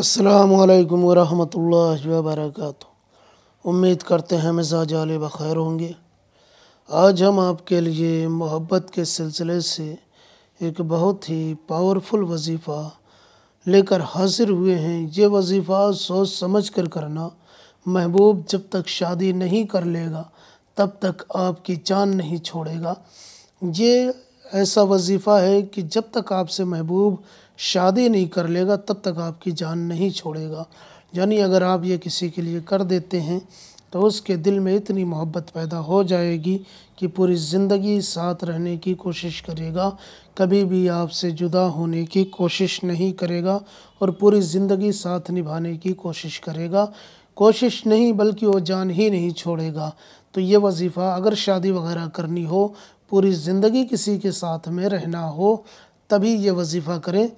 अस्सलामुअलैकुम वरहमतुल्लाहि वबरकातुहू। उम्मीद करते हैं मिजाज आले बखैर होंगे। आज हम आपके लिए मोहब्बत के सिलसिले से एक बहुत ही पावरफुल वजीफ़ा लेकर हाजिर हुए हैं। ये वजीफ़ा सोच समझ कर करना। महबूब जब तक शादी नहीं कर लेगा तब तक आपकी जान नहीं छोड़ेगा। ये ऐसा वजीफ़ा है कि जब तक आपसे महबूब शादी नहीं कर लेगा तब तक आपकी जान नहीं छोड़ेगा। यानी अगर आप ये किसी के लिए कर देते हैं तो उसके दिल में इतनी मोहब्बत पैदा हो जाएगी कि पूरी ज़िंदगी साथ रहने की कोशिश करेगा, कभी भी आपसे जुदा होने की कोशिश नहीं करेगा और पूरी ज़िंदगी साथ निभाने की कोशिश करेगा। कोशिश नहीं बल्कि वो जान ही नहीं छोड़ेगा। तो ये वजीफ़ा अगर शादी वगैरह करनी हो, पूरी ज़िंदगी किसी के साथ में रहना हो, तभी ये वजीफ़ा करें,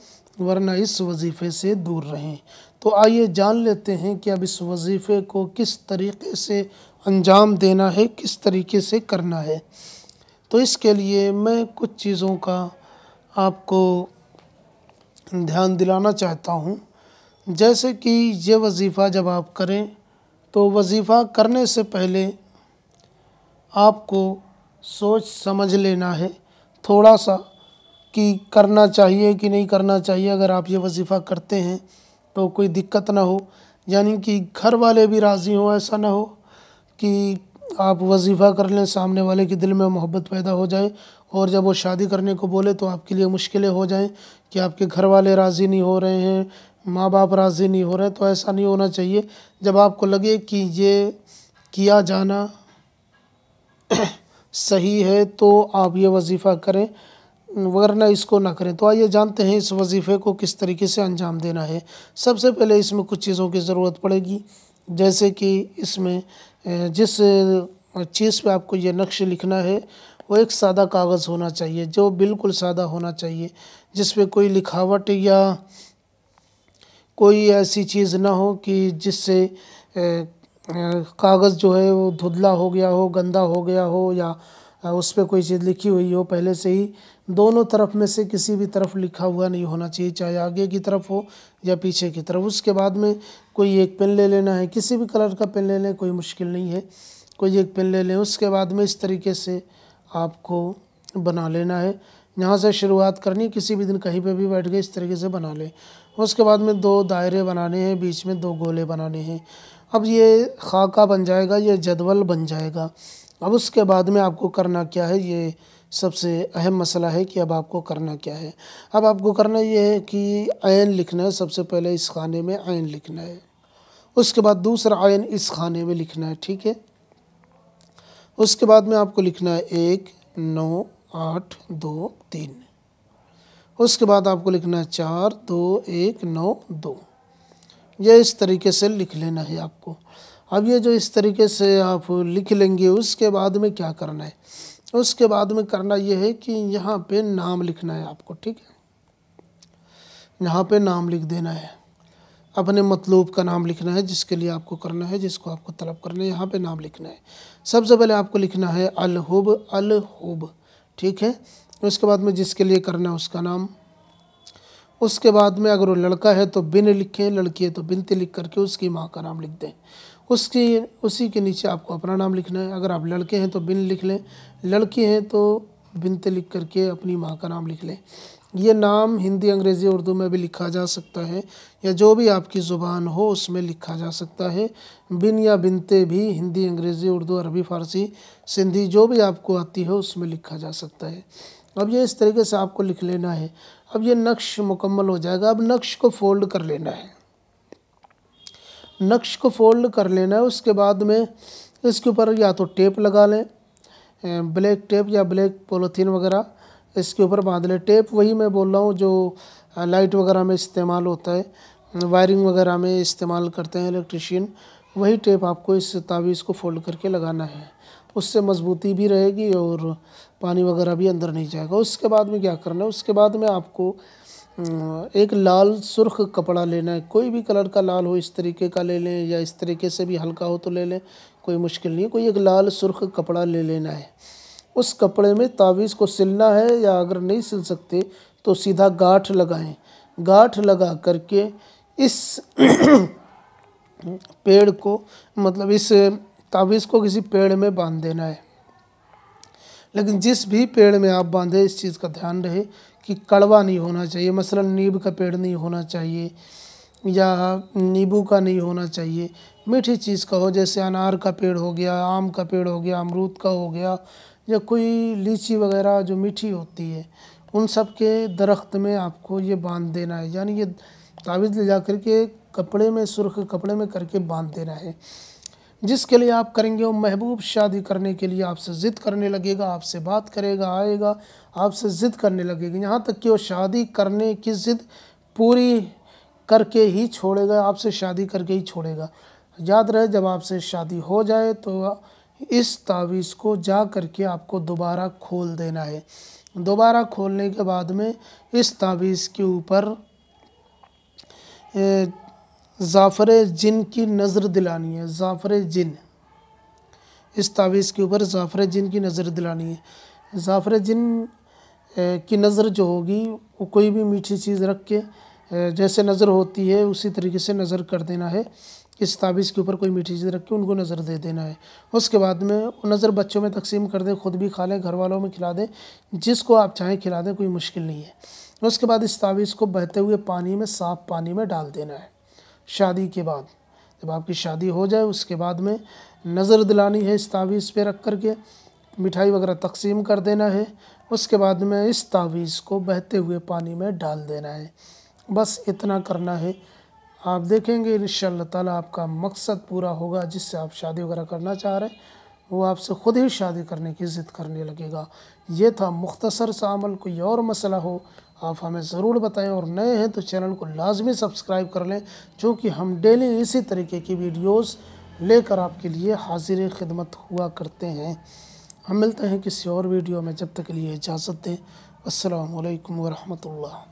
वरना इस वजीफ़े से दूर रहें। तो आइए जान लेते हैं कि अब इस वजीफ़े को किस तरीके से अंजाम देना है, किस तरीके से करना है। तो इसके लिए मैं कुछ चीज़ों का आपको ध्यान दिलाना चाहता हूँ। जैसे कि ये वजीफ़ा जब आप करें तो वजीफ़ा करने से पहले आपको सोच समझ लेना है थोड़ा सा कि करना चाहिए कि नहीं करना चाहिए। अगर आप ये वजीफ़ा करते हैं तो कोई दिक्कत ना हो, यानी कि घर वाले भी राज़ी हों। ऐसा ना हो कि आप वजीफ़ा कर लें, सामने वाले के दिल में मोहब्बत पैदा हो जाए और जब वो शादी करने को बोले तो आपके लिए मुश्किलें हो जाएं कि आपके घर वाले राज़ी नहीं हो रहे हैं, माँ बाप राज़ी नहीं हो रहे। तो ऐसा नहीं होना चाहिए। जब आपको लगे कि ये किया जाना सही है तो आप ये वजीफ़ा करें, वरना इसको ना करें। तो आइए जानते हैं इस वजीफ़े को किस तरीके से अंजाम देना है। सबसे पहले इसमें कुछ चीज़ों की ज़रूरत पड़ेगी, जैसे कि इसमें जिस चीज़ पे आपको ये नक्श लिखना है वो एक सादा कागज़ होना चाहिए, जो बिल्कुल सादा होना चाहिए, जिस पे कोई लिखावट या कोई ऐसी चीज़ ना हो कि जिससे कागज़ जो है वो धुंधला हो गया हो, गंदा हो गया हो, या उस पर कोई चीज़ लिखी हुई हो पहले से ही। दोनों तरफ में से किसी भी तरफ लिखा हुआ नहीं होना चाहिए, चाहे आगे की तरफ हो या पीछे की तरफ। उसके बाद में कोई एक पेन ले लेना है, किसी भी कलर का पेन ले लें, कोई मुश्किल नहीं है, कोई एक पेन ले लें। उसके बाद में इस तरीके से आपको बना लेना है। यहाँ से शुरुआत करनी, किसी भी दिन कहीं पे भी बैठ गए इस तरीके से बना लें। उसके बाद में दो दायरे बनाने हैं, बीच में दो गोले बनाने हैं। अब ये खाका बन जाएगा, ये जदवल बन जाएगा। अब उसके बाद में आपको करना क्या है, ये सबसे अहम मसला है कि अब आपको करना क्या है। अब आपको करना ये है कि आयन लिखना है। सबसे पहले इस खाने में आयन लिखना है, उसके बाद दूसरा आयन इस खाने में लिखना है, ठीक है। उसके बाद में आपको लिखना है 1 9 8 2 3। उसके बाद आपको लिखना है 4 2 1 9 2। यह इस तरीके से लिख लेना है आपको। अब ये जो इस तरीके से आप लिख लेंगे, उसके बाद में क्या करना है, उसके बाद में करना ये है कि यहाँ पे नाम लिखना है आपको, ठीक है। यहाँ पे नाम लिख देना है, अपने मतलूब का नाम लिखना है, जिसके लिए आपको करना है, जिसको आपको तलब करना है, यहाँ पे नाम लिखना है। सबसे पहले आपको लिखना है अलहुब, अलहुब, ठीक है। उसके बाद में जिसके लिए करना है उसका नाम। उसके बाद में अगर वो लड़का है तो बिन लिखें, लड़की है तो बिनती लिख करके उसकी माँ का नाम लिख दें। उसकी उसी के नीचे आपको अपना नाम लिखना है। अगर आप लड़के हैं तो बिन लिख लें, लड़की हैं तो बिनते लिख करके अपनी माँ का नाम लिख लें। ये नाम हिंदी, अंग्रेज़ी, उर्दू में भी लिखा जा सकता है, या जो भी आपकी ज़ुबान हो उसमें लिखा जा सकता है। बिन या बिनते भी हिंदी, अंग्रेज़ी, उर्दू, अरबी, फ़ारसी, सिंधी, जो भी आपको आती हो उसमें लिखा जा सकता है। अब ये इस तरीके से आपको लिख लेना है। अब ये नक्श मुकम्मल हो जाएगा। अब नक्श को फ़ोल्ड कर लेना है, नक्श को फ़ोल्ड कर लेना है। उसके बाद में इसके ऊपर या तो टेप लगा लें, ब्लैक टेप या ब्लैक पॉलीथीन वगैरह इसके ऊपर बांध लें। टेप वही मैं बोल रहा हूँ जो लाइट वगैरह में इस्तेमाल होता है, वायरिंग वगैरह में इस्तेमाल करते हैं इलेक्ट्रिशियन, वही टेप आपको इस तावीज़ को फ़ोल्ड करके लगाना है। उससे मजबूती भी रहेगी और पानी वगैरह भी अंदर नहीं जाएगा। उसके बाद में क्या करना है, उसके बाद में आपको एक लाल सुर्ख कपड़ा लेना है, कोई भी कलर का लाल हो इस तरीके का ले लें, या इस तरीके से भी हल्का हो तो ले लें, कोई मुश्किल नहीं है। कोई एक लाल सुर्ख कपड़ा ले लेना है, उस कपड़े में तावीज़ को सिलना है, या अगर नहीं सिल सकते तो सीधा गांठ लगाएं। गांठ लगा करके इस पेड़ को मतलब इस ताबीज़ को किसी पेड़ में बांध देना है। लेकिन जिस भी पेड़ में आप बांधे इस चीज़ का ध्यान रहे कि कड़वा नहीं होना चाहिए। मसलन नीम का पेड़ नहीं होना चाहिए या नींबू का नहीं होना चाहिए, मीठी चीज़ का हो, जैसे अनार का पेड़ हो गया, आम का पेड़ हो गया, अमरूद का हो गया, या कोई लीची वगैरह जो मीठी होती है, उन सब के दरख्त में आपको ये बांध देना है। यानी ये ताबीज़ ले जा कर के कपड़े में, सुर्ख कपड़े में करके बांध देना है। जिसके लिए आप करेंगे वो महबूब शादी करने के लिए आपसे ज़िद करने लगेगा, आपसे बात करेगा, आएगा, आपसे ज़िद करने लगेगा, यहाँ तक कि वो शादी करने की ज़िद पूरी करके ही छोड़ेगा, आपसे शादी करके ही छोड़ेगा। याद रहे जब आपसे शादी हो जाए तो इस तावीज़ को जा करके आपको दोबारा खोल देना है। दोबारा खोलने के बाद में इस तावीज़ के ऊपर ज़ाफ़रे जिन की नज़र दिलानी है। ज़ाफ़रे जिन, इस तावीज़ के ऊपर ज़ाफ़रे जिन की नज़र दिलानी है। ज़ाफ़रे जिन की नज़र जो होगी वो कोई भी मीठी चीज़ रख के जैसे नज़र होती है उसी तरीके से नज़र कर देना है। इस ताबीज़ के ऊपर कोई मीठी चीज़ रख के उनको नज़र दे देना है। उसके बाद में नज़र बच्चों में तकसीम कर दें, ख़ुद भी खा लें, घर वालों में खिला दें, जिसको आप चाहें खिला दें, कोई मुश्किल नहीं है। उसके बाद इस ताबीज़ को बहते हुए पानी में, साफ़ पानी में डाल देना है। शादी के बाद, जब आपकी शादी हो जाए उसके बाद में नज़र दिलानी है इस ताबीज़ पर रख कर के, मिठाई वगैरह तकसीम कर देना है। उसके बाद में इस ताबीज़ को बहते हुए पानी में डाल देना है। बस इतना करना है। आप देखेंगे इंशाअल्लाह ताला आपका मकसद पूरा होगा। जिससे आप शादी वगैरह करना चाह रहे हैं वो आपसे ख़ुद ही शादी करने की ज़िद करने लगेगा। ये था मुख्तसर सा अमल। कोई और मसला हो आप हमें ज़रूर बताएं, और नए हैं तो चैनल को लाजमी सब्सक्राइब कर लें, क्योंकि हम डेली इसी तरीके की वीडियोस लेकर आपके लिए हाजिर खिदमत हुआ करते हैं। हम मिलते हैं किसी और वीडियो में, जब तक के लिए इजाज़त दें। अस्सलामु अलैकुम व रहमतुल्लाह।